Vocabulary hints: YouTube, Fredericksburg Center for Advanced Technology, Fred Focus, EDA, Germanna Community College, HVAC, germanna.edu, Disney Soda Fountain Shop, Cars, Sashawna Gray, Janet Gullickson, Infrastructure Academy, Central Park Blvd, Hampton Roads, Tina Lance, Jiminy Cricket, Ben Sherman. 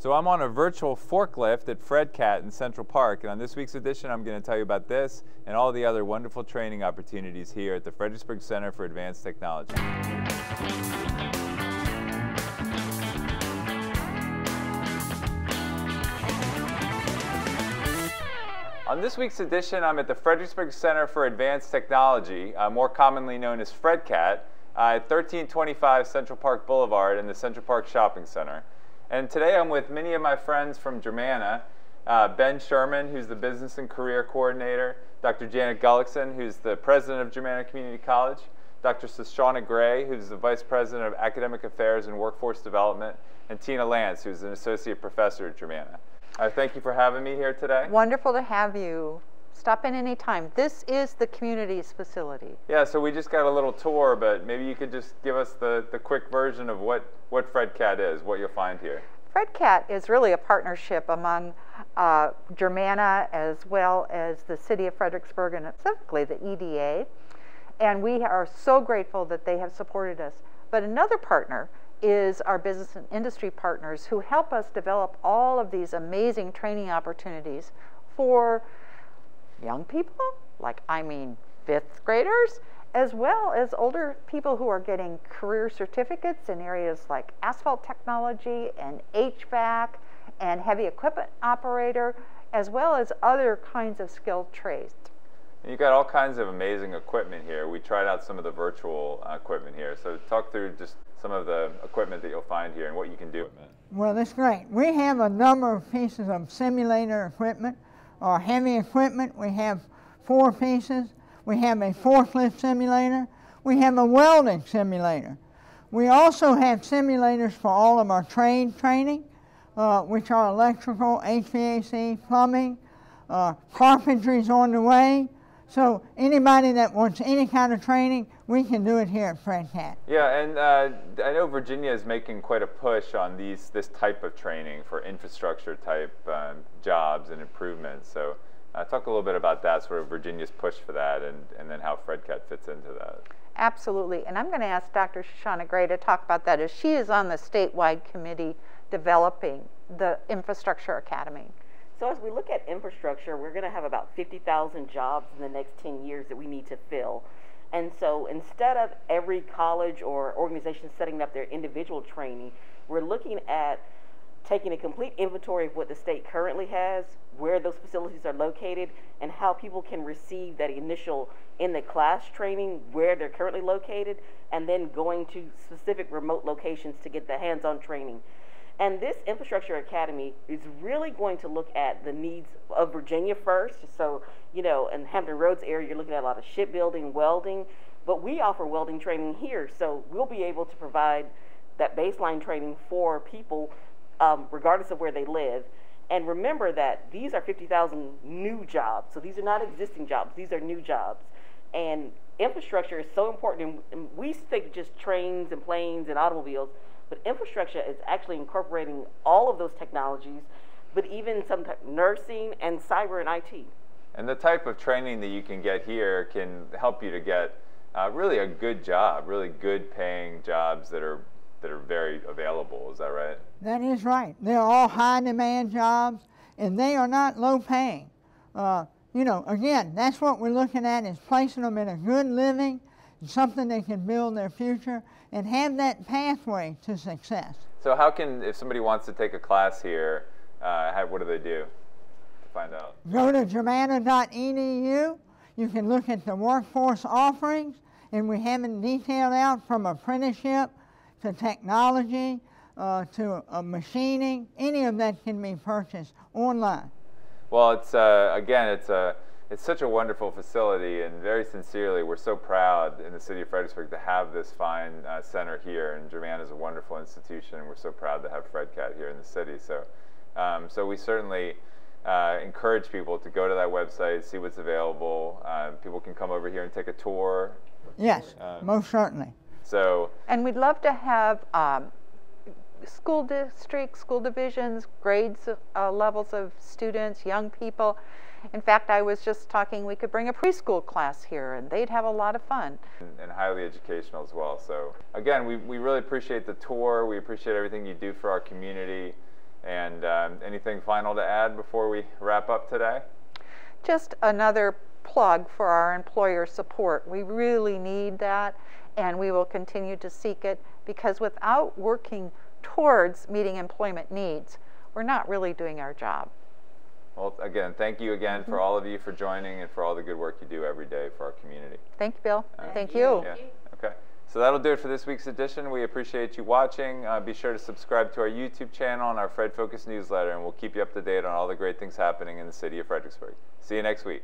So I'm on a virtual forklift at FredCat in Central Park, and on this week's edition I'm going to tell you about this and all the other wonderful training opportunities here at the Fredericksburg Center for Advanced Technology. On this week's edition, I'm at the Fredericksburg Center for Advanced Technology, more commonly known as FredCat, at 1325 Central Park Boulevard in the Central Park Shopping Center. And today I'm with many of my friends from Germanna, Ben Sherman, who's the Business and Career Coordinator, Dr. Janet Gullickson, who's the President of Germanna Community College, Dr. Sashawna Gray, who's the Vice President of Academic Affairs and Workforce Development, and Tina Lance, who's an Associate Professor at Germanna. Thank you for having me here today. Wonderful to have you. Stop in any time. This is the community's facility. Yeah, so we just got a little tour, but maybe you could just give us the quick version of what FredCat is, what you'll find here. FredCat is really a partnership among Germanna as well as the City of Fredericksburg and specifically the EDA. And we are so grateful that they have supported us. But another partner is our business and industry partners who help us develop all of these amazing training opportunities for young people, like I mean 5th graders, as well as older people who are getting career certificates in areas like asphalt technology and HVAC and heavy equipment operator, as well as other kinds of skilled trades. You've got all kinds of amazing equipment here. We tried out some of the virtual equipment here, so talk through just some of the equipment that you'll find here and what you can do. Well, that's great. We have a number of pieces of simulator equipment or heavy equipment. We have 4 pieces. We have a forklift simulator. We have a welding simulator. We also have simulators for all of our trade training, which are electrical, HVAC, plumbing, carpentry's on the way. So anybody that wants any kind of training, we can do it here at FredCat. Yeah, and I know Virginia is making quite a push on this type of training for infrastructure type jobs and improvements. So talk a little bit about that, sort of Virginia's push for that, and then how FredCat fits into that. Absolutely, and I'm going to ask Dr. Sashawna Gray to talk about that, as she is on the statewide committee developing the Infrastructure Academy. So as we look at infrastructure, we're going to have about 50,000 jobs in the next 10 years that we need to fill. And so instead of every college or organization setting up their individual training, we're looking at taking a complete inventory of what the state currently has, where those facilities are located, and how people can receive that initial in-the-class training where they're currently located, and then going to specific remote locations to get the hands-on training. And this Infrastructure Academy is really going to look at the needs of Virginia first. So, you know, in the Hampton Roads area, you're looking at a lot of shipbuilding, welding, but we offer welding training here. So we'll be able to provide that baseline training for people regardless of where they live. And remember that these are 50,000 new jobs. So these are not existing jobs, these are new jobs. And infrastructure is so important. And we think just trains and planes and automobiles, but infrastructure is actually incorporating all of those technologies, but even some nursing and cyber and IT. And the type of training that you can get here can help you to get really a good job, really good paying jobs that are very available. Is that right? That is right. They're all high demand jobs, and they are not low paying. You know, again, that's what we're looking at, is placing them in a good living, something they can build their future and have that pathway to success. So how can, if somebody wants to take a class here, what do they do to find out? Go to germanna.edu. You can look at the workforce offerings, and we have it detailed out from apprenticeship to technology to machining. Any of that can be purchased online. Well, it's again, it's such a wonderful facility, and very sincerely, we're so proud in the City of Fredericksburg to have this fine center here, and Germanna is a wonderful institution, and we're so proud to have FredCat here in the city. So, so we certainly encourage people to go to that website, see what's available. People can come over here and take a tour. Yes, most certainly. So, and we'd love to have school districts, school divisions, grades, levels of students, young people. In fact, I was just talking, we could bring a preschool class here and they'd have a lot of fun. And highly educational as well. So again, we really appreciate the tour. We appreciate everything you do for our community. And anything final to add before we wrap up today? Just another plug for our employer support. We really need that, and we will continue to seek it, because without working towards meeting employment needs, we're not really doing our job. Well, again, thank you again for all of you for joining and for all the good work you do every day for our community. Thank you, Bill. Thank you. Yeah. Okay. So that'll do it for this week's edition. We appreciate you watching. Be sure to subscribe to our YouTube channel and our Fred Focus newsletter, and we'll keep you up to date on all the great things happening in the city of Fredericksburg. See you next week.